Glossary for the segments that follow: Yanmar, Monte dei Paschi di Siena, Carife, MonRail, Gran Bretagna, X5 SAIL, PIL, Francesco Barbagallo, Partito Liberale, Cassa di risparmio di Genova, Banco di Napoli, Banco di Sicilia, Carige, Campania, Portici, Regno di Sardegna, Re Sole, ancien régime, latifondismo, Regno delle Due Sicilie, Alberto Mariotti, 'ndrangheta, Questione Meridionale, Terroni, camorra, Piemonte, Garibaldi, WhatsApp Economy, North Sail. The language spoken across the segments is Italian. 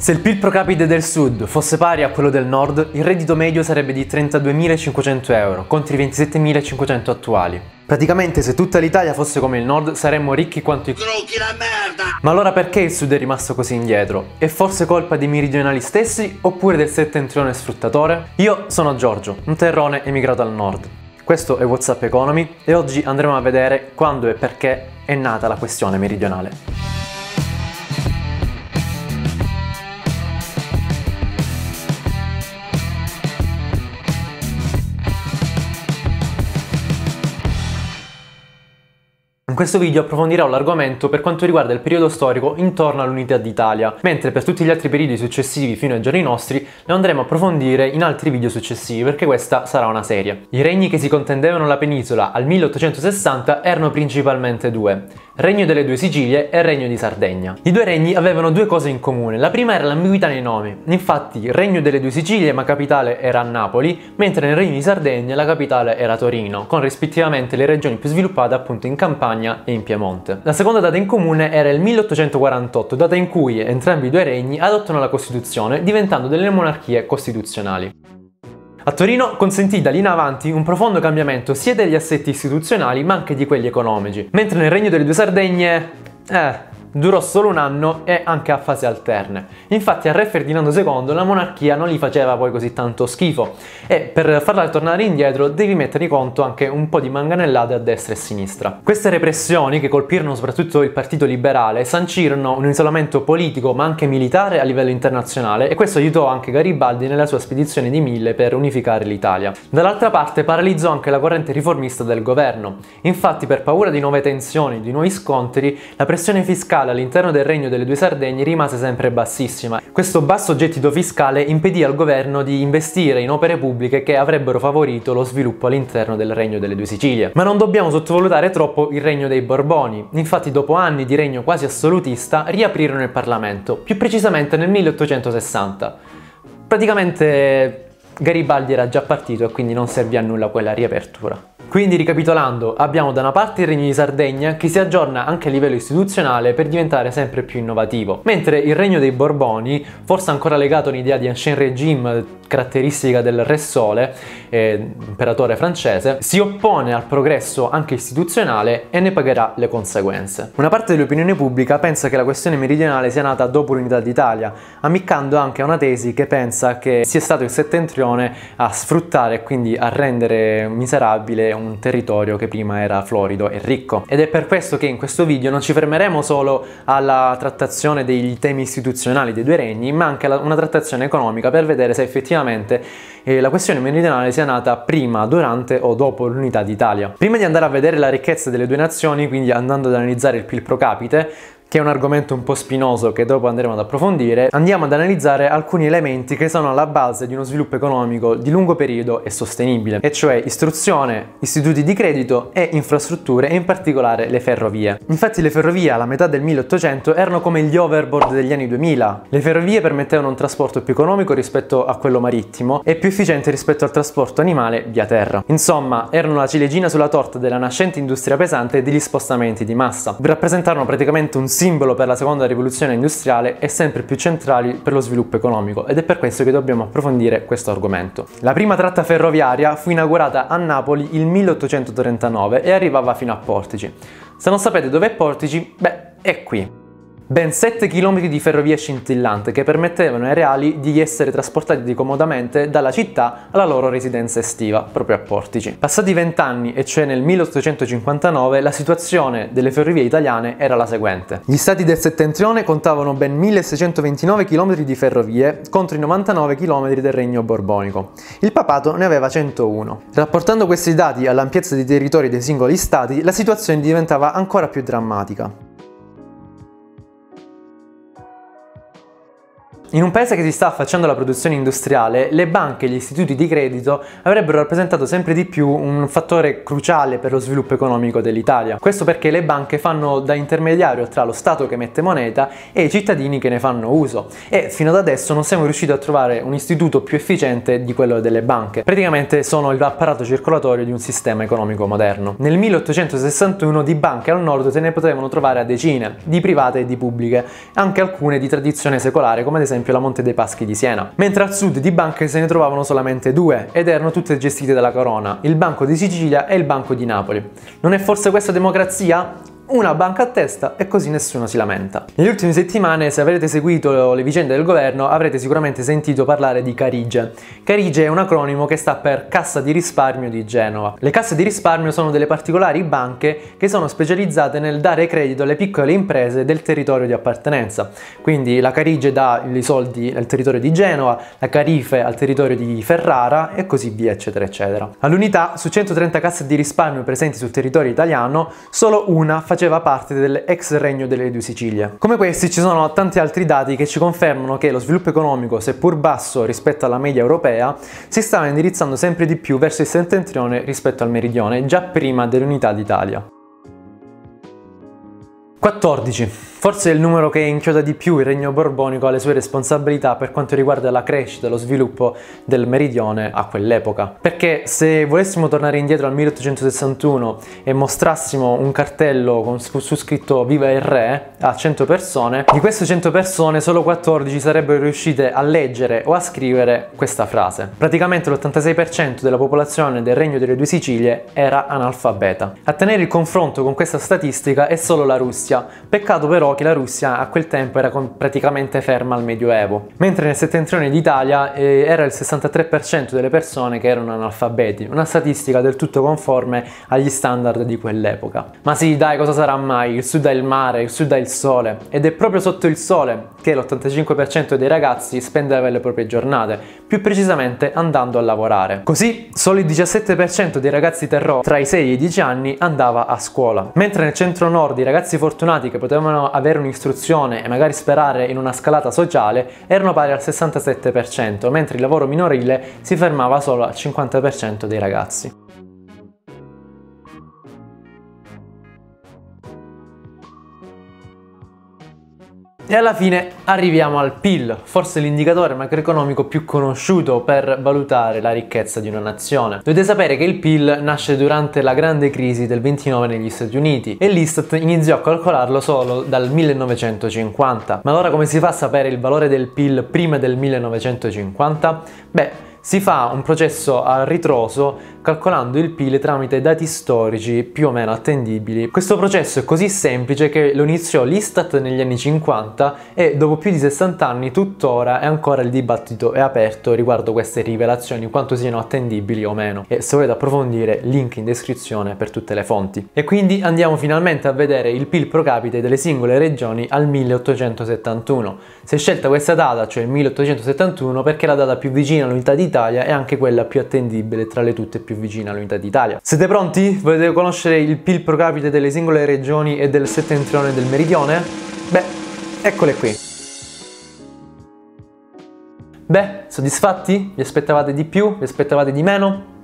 Se il PIL pro capite del sud fosse pari a quello del nord, il reddito medio sarebbe di 32.500 euro, contro i 27.500 attuali. Praticamente se tutta l'Italia fosse come il nord saremmo ricchi quanto i crocchi da merda! Ma allora perché il sud è rimasto così indietro? È forse colpa dei meridionali stessi oppure del settentrione sfruttatore? Io sono Giorgio, un terrone emigrato al nord. Questo è WhatsApp Economy e oggi andremo a vedere quando e perché è nata la questione meridionale. In questo video approfondirò l'argomento per quanto riguarda il periodo storico intorno all'unità d'Italia, mentre per tutti gli altri periodi successivi fino ai giorni nostri lo andremo a approfondire in altri video successivi, perché questa sarà una serie. I regni che si contendevano la penisola al 1860 erano principalmente due: Regno delle Due Sicilie e Regno di Sardegna. I due regni avevano due cose in comune. La prima era l'ambiguità nei nomi. Infatti il Regno delle Due Sicilie, ma capitale era Napoli, mentre nel Regno di Sardegna la capitale era Torino, con rispettivamente le regioni più sviluppate appunto in Campania e in Piemonte. La seconda data in comune era il 1848, data in cui entrambi i due regni adottano la Costituzione, diventando delle monarchie costituzionali. A Torino consentì da lì in avanti un profondo cambiamento sia degli assetti istituzionali ma anche di quelli economici, mentre nel Regno delle Due Sardegne durò solo un anno e anche a fasi alterne. Infatti al re Ferdinando II la monarchia non gli faceva poi così tanto schifo e per farla tornare indietro devi mettere in conto anche un po' di manganellate a destra e a sinistra. Queste repressioni, che colpirono soprattutto il Partito Liberale, sancirono un isolamento politico ma anche militare a livello internazionale e questo aiutò anche Garibaldi nella sua spedizione di 1000 per unificare l'Italia. Dall'altra parte paralizzò anche la corrente riformista del governo. Infatti per paura di nuove tensioni, di nuovi scontri, la pressione fiscale all'interno del Regno delle Due Sardegne rimase sempre bassissima. Questo basso gettito fiscale impedì al governo di investire in opere pubbliche che avrebbero favorito lo sviluppo all'interno del Regno delle Due Sicilie. Ma non dobbiamo sottovalutare troppo il Regno dei Borboni. Infatti dopo anni di regno quasi assolutista riaprirono il Parlamento, più precisamente nel 1860. Praticamente Garibaldi era già partito e quindi non servì a nulla quella riapertura. Quindi ricapitolando, abbiamo da una parte il Regno di Sardegna che si aggiorna anche a livello istituzionale per diventare sempre più innovativo, mentre il Regno dei Borboni, forse ancora legato all'idea di ancien régime, caratteristica del Re Sole, imperatore francese, si oppone al progresso anche istituzionale e ne pagherà le conseguenze. Una parte dell'opinione pubblica pensa che la questione meridionale sia nata dopo l'unità d'Italia, ammiccando anche a una tesi che pensa che sia stato il settentrione a sfruttare e quindi a rendere miserabile un territorio che prima era florido e ricco. Ed è per questo che in questo video non ci fermeremo solo alla trattazione dei temi istituzionali dei due regni, ma anche una trattazione economica per vedere se effettivamente la questione meridionale sia nata prima, durante o dopo l'unità d'Italia. Prima di andare a vedere la ricchezza delle due nazioni, quindi andando ad analizzare il PIL pro capite, che è un argomento un po' spinoso che dopo andremo ad approfondire, andiamo ad analizzare alcuni elementi che sono alla base di uno sviluppo economico di lungo periodo e sostenibile, e cioè istruzione, istituti di credito e infrastrutture, e in particolare le ferrovie. Infatti le ferrovie alla metà del 1800 erano come gli overboard degli anni 2000. Le ferrovie permettevano un trasporto più economico rispetto a quello marittimo e più efficiente rispetto al trasporto animale via terra. Insomma, erano la ciliegina sulla torta della nascente industria pesante e degli spostamenti di massa. Rappresentarono praticamente un simbolo per la seconda rivoluzione industriale e sempre più centrali per lo sviluppo economico, ed è per questo che dobbiamo approfondire questo argomento. La prima tratta ferroviaria fu inaugurata a Napoli il 1839 e arrivava fino a Portici. Se non sapete dove è Portici, è qui. Ben 7 km di ferrovie scintillante che permettevano ai reali di essere trasportati comodamente dalla città alla loro residenza estiva, proprio a Portici. Passati 20 anni, e cioè nel 1859, la situazione delle ferrovie italiane era la seguente. Gli stati del settentrione contavano ben 1629 km di ferrovie contro i 99 km del Regno borbonico. Il papato ne aveva 101. Rapportando questi dati all'ampiezza dei territori dei singoli stati, la situazione diventava ancora più drammatica. In un paese che si sta affacciando alla produzione industriale, le banche e gli istituti di credito avrebbero rappresentato sempre di più un fattore cruciale per lo sviluppo economico dell'Italia. Questo perché le banche fanno da intermediario tra lo Stato che emette moneta e i cittadini che ne fanno uso, e fino ad adesso non siamo riusciti a trovare un istituto più efficiente di quello delle banche. Praticamente sono l'apparato circolatorio di un sistema economico moderno. Nel 1861 di banche al nord se ne potevano trovare a decine, di private e di pubbliche, anche alcune di tradizione secolare come ad esempio esempio la Monte dei Paschi di Siena, mentre al sud di banche se ne trovavano solamente due ed erano tutte gestite dalla corona, il Banco di Sicilia e il Banco di Napoli. Non è forse questa democrazia? Una banca a testa e così nessuno si lamenta. Nelle ultime settimane, se avrete seguito le vicende del governo, avrete sicuramente sentito parlare di Carige. Carige è un acronimo che sta per Cassa di risparmio di Genova. Le casse di risparmio sono delle particolari banche che sono specializzate nel dare credito alle piccole imprese del territorio di appartenenza. Quindi la Carige dà i soldi al territorio di Genova, la Carife al territorio di Ferrara e così via, eccetera eccetera. All'unità, su 130 casse di risparmio presenti sul territorio italiano, solo una faceva parte dell'ex Regno delle Due Sicilie. Come questi ci sono tanti altri dati che ci confermano che lo sviluppo economico, seppur basso rispetto alla media europea, si stava indirizzando sempre di più verso il settentrione rispetto al meridione, già prima dell'unità d'Italia. 14. Forse è il numero che inchioda di più il Regno borbonico alle sue responsabilità per quanto riguarda la crescita e lo sviluppo del meridione a quell'epoca. Perché se volessimo tornare indietro al 1861 e mostrassimo un cartello con su scritto "Viva il Re" a 100 persone, di queste 100 persone solo 14 sarebbero riuscite a leggere o a scrivere questa frase. Praticamente l'86% della popolazione del Regno delle Due Sicilie era analfabeta. A tenere il confronto con questa statistica è solo la Russia, peccato però che la Russia a quel tempo era praticamente ferma al Medioevo, mentre nel settentrione d'Italia era il 63% delle persone che erano analfabeti, una statistica del tutto conforme agli standard di quell'epoca. Ma sì, dai, cosa sarà mai? Il sud ha il mare, il sud ha il sole, ed è proprio sotto il sole che l'85% dei ragazzi spendeva le proprie giornate, più precisamente andando a lavorare. Così solo il 17% dei ragazzi terrò tra i 6 e i 10 anni andava a scuola, mentre nel centro nord i ragazzi fortunati che potevano avere un'istruzione e magari sperare in una scalata sociale erano pari al 67%, mentre il lavoro minorile si fermava solo al 50% dei ragazzi. 13. E alla fine arriviamo al PIL, forse l'indicatore macroeconomico più conosciuto per valutare la ricchezza di una nazione. Dovete sapere che il PIL nasce durante la grande crisi del 29 negli Stati Uniti e l'Istat iniziò a calcolarlo solo dal 1950. Ma allora come si fa a sapere il valore del PIL prima del 1950? Beh, si fa un processo a ritroso calcolando il PIL tramite dati storici più o meno attendibili. Questo processo è così semplice che lo iniziò l'Istat negli anni 50 e dopo più di 60 anni tuttora è ancora il dibattito è aperto riguardo queste rivelazioni, quanto siano attendibili o meno. E se volete approfondire, link in descrizione per tutte le fonti. E quindi andiamo finalmente a vedere il PIL pro capite delle singole regioni al 1871. Si è scelta questa data, cioè il 1871, perché è la data più vicina all'unità d'Italia e anche quella più attendibile tra le tutte, più vicina all'unità d'Italia. Siete pronti? Volete conoscere il PIL pro capite delle singole regioni e del settentrione del meridione? Beh, eccole qui. Beh, soddisfatti? Vi aspettavate di più? Vi aspettavate di meno?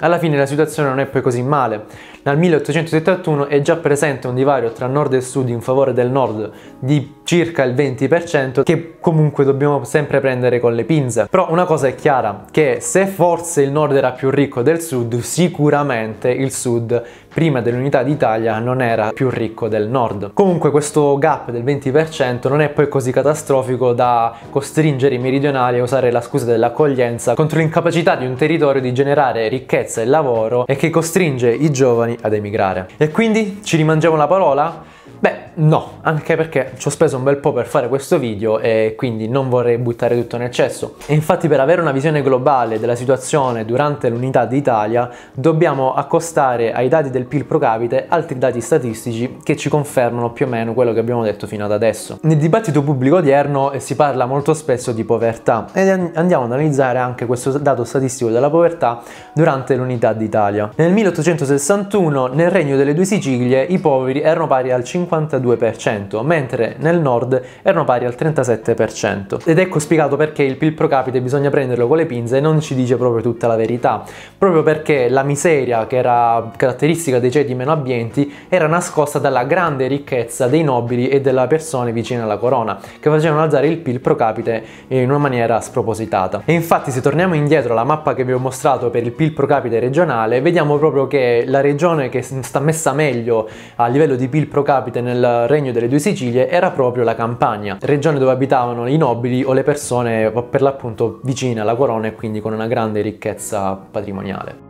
Alla fine la situazione non è poi così male. Nel 1871 è già presente un divario tra nord e sud in favore del nord di circa il 20%, che comunque dobbiamo sempre prendere con le pinze. Però una cosa è chiara, che se forse il nord era più ricco del sud, sicuramente il sud prima dell'unità d'Italia non era più ricco del nord. Comunque questo gap del 20% non è poi così catastrofico da costringere i meridionali a usare la scusa dell'accoglienza contro l'incapacità di un territorio di generare ricchezza e lavoro e che costringe i giovani ad emigrare. E quindi ci rimangiamo la parola? Beh, no, anche perché ci ho speso un bel po' per fare questo video e quindi non vorrei buttare tutto nel cesso. E infatti per avere una visione globale della situazione durante l'unità d'Italia dobbiamo accostare ai dati del PIL pro capite altri dati statistici che ci confermano più o meno quello che abbiamo detto fino ad adesso. Nel dibattito pubblico odierno si parla molto spesso di povertà e andiamo ad analizzare anche questo dato statistico della povertà durante l'unità d'Italia. Nel 1861 nel Regno delle Due Sicilie i poveri erano pari al 52%, mentre nel nord erano pari al 37%. Ed ecco spiegato perché il PIL pro capite bisogna prenderlo con le pinze e non ci dice proprio tutta la verità, proprio perché la miseria, che era caratteristica dei ceti meno abbienti, era nascosta dalla grande ricchezza dei nobili e delle persone vicine alla corona, che facevano alzare il PIL pro capite in una maniera spropositata. E infatti se torniamo indietro alla mappa che vi ho mostrato per il PIL pro capite regionale, vediamo proprio che la regione che sta messa meglio a livello di PIL pro capite nel del Regno delle Due Sicilie era proprio la Campania, regione dove abitavano i nobili o le persone per l'appunto vicine alla corona e quindi con una grande ricchezza patrimoniale.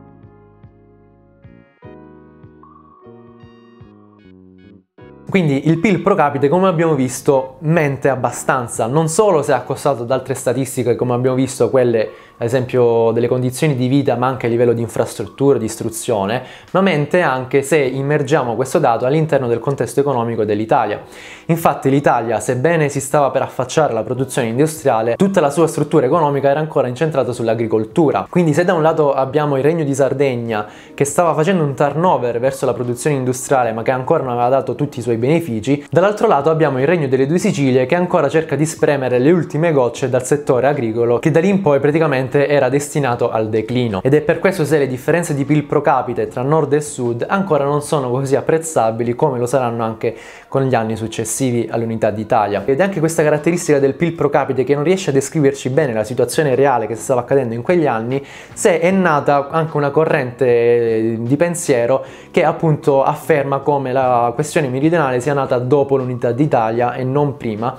Quindi il PIL pro capite, come abbiamo visto, mente abbastanza, non solo se accostato ad altre statistiche come abbiamo visto, quelle ad esempio delle condizioni di vita, ma anche a livello di infrastrutture, di istruzione, ma mente anche se immergiamo questo dato all'interno del contesto economico dell'Italia. Infatti l'Italia, sebbene si stava per affacciare alla produzione industriale, tutta la sua struttura economica era ancora incentrata sull'agricoltura. Quindi se da un lato abbiamo il Regno di Sardegna che stava facendo un turnover verso la produzione industriale ma che ancora non aveva dato tutti i suoi benefici, dall'altro lato abbiamo il Regno delle Due Sicilie che ancora cerca di spremere le ultime gocce dal settore agricolo, che da lì in poi praticamente era destinato al declino. Ed è per questo se le differenze di PIL pro capite tra nord e sud ancora non sono così apprezzabili come lo saranno anche con gli anni successivi all'unità d'Italia. Ed è anche questa caratteristica del PIL pro capite, che non riesce a descriverci bene la situazione reale che stava accadendo in quegli anni, se è nata anche una corrente di pensiero che appunto afferma come la questione meridionale sia nata dopo l'unità d'Italia e non prima,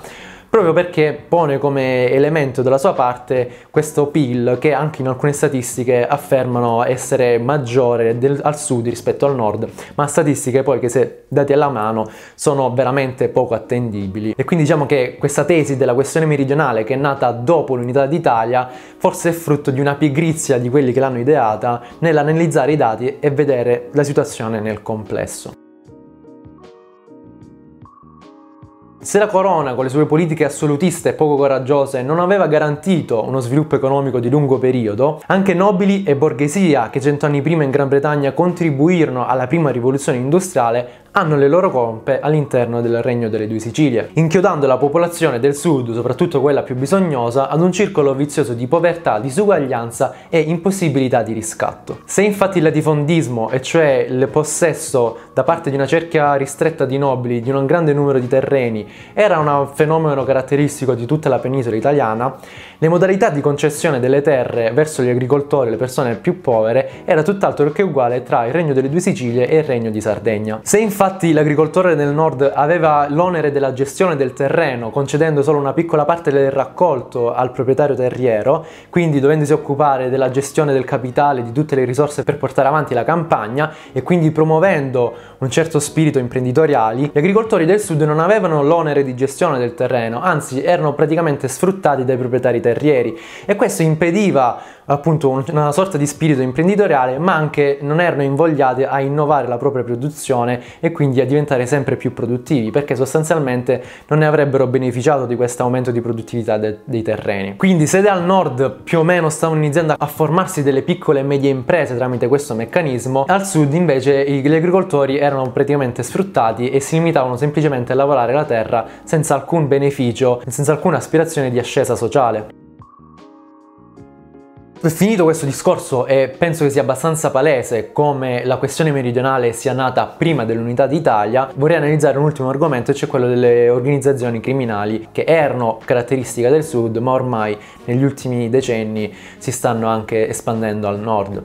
proprio perché pone come elemento della sua parte questo PIL che anche in alcune statistiche affermano essere maggiore al sud rispetto al nord, ma statistiche poi che se date alla mano sono veramente poco attendibili. E quindi diciamo che questa tesi della questione meridionale, che è nata dopo l'unità d'Italia, forse è frutto di una pigrizia di quelli che l'hanno ideata nell'analizzare i dati e vedere la situazione nel complesso. Se la corona con le sue politiche assolutiste e poco coraggiose non aveva garantito uno sviluppo economico di lungo periodo, anche nobili e borghesia che 100 anni prima in Gran Bretagna contribuirono alla prima rivoluzione industriale hanno le loro colpe all'interno del Regno delle Due Sicilie, inchiodando la popolazione del sud, soprattutto quella più bisognosa, ad un circolo vizioso di povertà, disuguaglianza e impossibilità di riscatto. Se infatti il latifondismo, e cioè il possesso da parte di una cerchia ristretta di nobili di un grande numero di terreni, era un fenomeno caratteristico di tutta la penisola italiana, le modalità di concessione delle terre verso gli agricoltori e le persone più povere era tutt'altro che uguale tra il Regno delle Due Sicilie e il Regno di Sardegna. Se infatti l'agricoltore del nord aveva l'onere della gestione del terreno, concedendo solo una piccola parte del raccolto al proprietario terriero, quindi dovendosi occupare della gestione del capitale, di tutte le risorse per portare avanti la campagna e quindi promuovendo un certo spirito imprenditoriale, gli agricoltori del sud non avevano l'onere di gestione del terreno, anzi erano praticamente sfruttati dai proprietari terrieri, e questo impediva appunto una sorta di spirito imprenditoriale, ma anche non erano invogliati a innovare la propria produzione e quindi a diventare sempre più produttivi, perché sostanzialmente non ne avrebbero beneficiato di questo aumento di produttività dei terreni. Quindi se al nord più o meno stavano iniziando a formarsi delle piccole e medie imprese tramite questo meccanismo, al sud invece gli agricoltori erano praticamente sfruttati e si limitavano semplicemente a lavorare la terra senza alcun beneficio, senza alcuna aspirazione di ascesa sociale. Finito questo discorso, e penso che sia abbastanza palese come la questione meridionale sia nata prima dell'unità d'Italia, vorrei analizzare un ultimo argomento, cioè quello delle organizzazioni criminali, che erano caratteristica del sud ma ormai negli ultimi decenni si stanno anche espandendo al nord.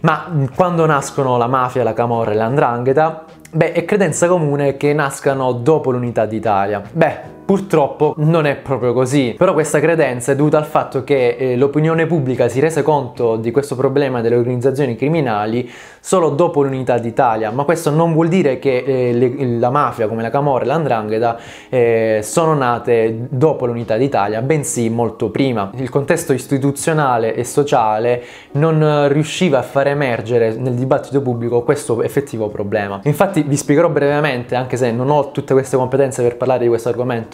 Ma quando nascono la mafia, la camorra e l''ndrangheta? Beh, è credenza comune che nascano dopo l'unità d'Italia. Beh, purtroppo non è proprio così, però questa credenza è dovuta al fatto che l'opinione pubblica si rese conto di questo problema delle organizzazioni criminali solo dopo l'unità d'Italia, ma questo non vuol dire che la mafia come la camorra e l''ndrangheta sono nate dopo l'unità d'Italia, bensì molto prima. Il contesto istituzionale e sociale non riusciva a far emergere nel dibattito pubblico questo effettivo problema. Infatti vi spiegherò brevemente, anche se non ho tutte queste competenze per parlare di questo argomento,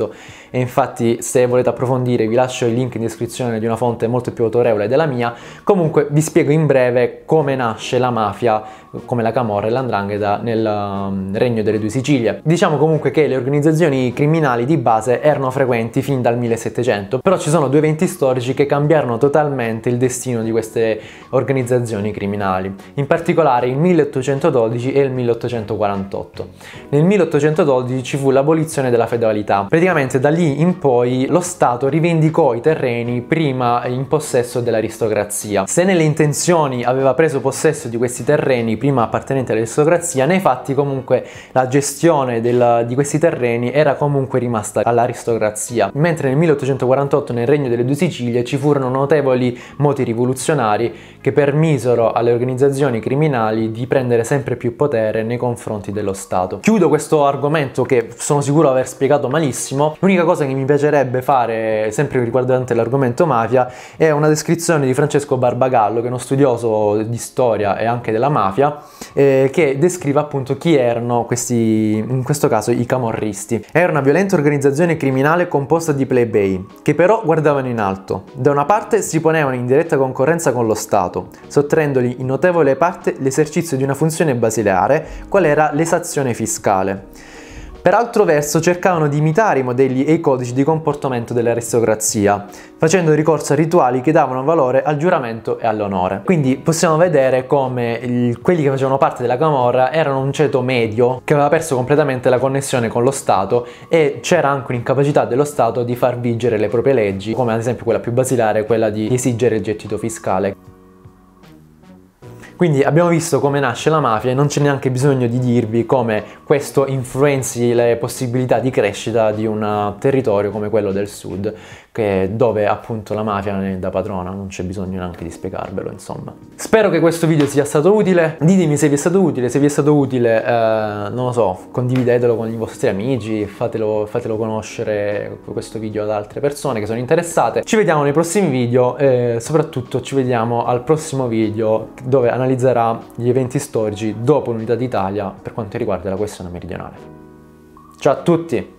e infatti se volete approfondire vi lascio il link in descrizione di una fonte molto più autorevole della mia. Comunque vi spiego in breve come nasce la mafia come la camorra e l''ndrangheta nel Regno delle Due Sicilie. Diciamo comunque che le organizzazioni criminali di base erano frequenti fin dal 1700, però ci sono due eventi storici che cambiarono totalmente il destino di queste organizzazioni criminali, in particolare il 1812 e il 1848. Nel 1812 ci fu l'abolizione della feudalità. Praticamente da lì in poi lo Stato rivendicò i terreni prima in possesso dell'aristocrazia. Se nelle intenzioni aveva preso possesso di questi terreni prima appartenenti all'aristocrazia, nei fatti comunque la gestione di questi terreni era comunque rimasta all'aristocrazia, mentre nel 1848 nel Regno delle Due Sicilie ci furono notevoli moti rivoluzionari che permisero alle organizzazioni criminali di prendere sempre più potere nei confronti dello Stato. Chiudo questo argomento che sono sicuro aver spiegato malissimo. L'unica cosa che mi piacerebbe fare, sempre riguardante l'argomento mafia, è una descrizione di Francesco Barbagallo, che è uno studioso di storia e anche della mafia, che descrive appunto chi erano questi, in questo caso i camorristi. Era una violenta organizzazione criminale composta di plebei, che però guardavano in alto. Da una parte si ponevano in diretta concorrenza con lo Stato, sottraendogli in notevole parte l'esercizio di una funzione basilare, qual era l'esazione fiscale. Per altro verso cercavano di imitare i modelli e i codici di comportamento dell'aristocrazia, facendo ricorso a rituali che davano valore al giuramento e all'onore. Quindi possiamo vedere come quelli che facevano parte della camorra erano un ceto medio che aveva perso completamente la connessione con lo Stato, e c'era anche un'incapacità dello Stato di far vigere le proprie leggi, come ad esempio quella più basilare, quella di esigere il gettito fiscale. Quindi abbiamo visto come nasce la mafia e non c'è neanche bisogno di dirvi come questo influenzi le possibilità di crescita di un territorio come quello del sud, dove appunto la mafia ne è da padrona, non c'è bisogno neanche di spiegarvelo, insomma. Spero che questo video sia stato utile, ditemi se vi è stato utile, se vi è stato utile, non lo so, condividetelo con i vostri amici, fatelo conoscere questo video ad altre persone che sono interessate. Ci vediamo nei prossimi video e soprattutto ci vediamo al prossimo video dove analizzerà gli eventi storici dopo l'Unità d'Italia per quanto riguarda la questione meridionale. Ciao a tutti!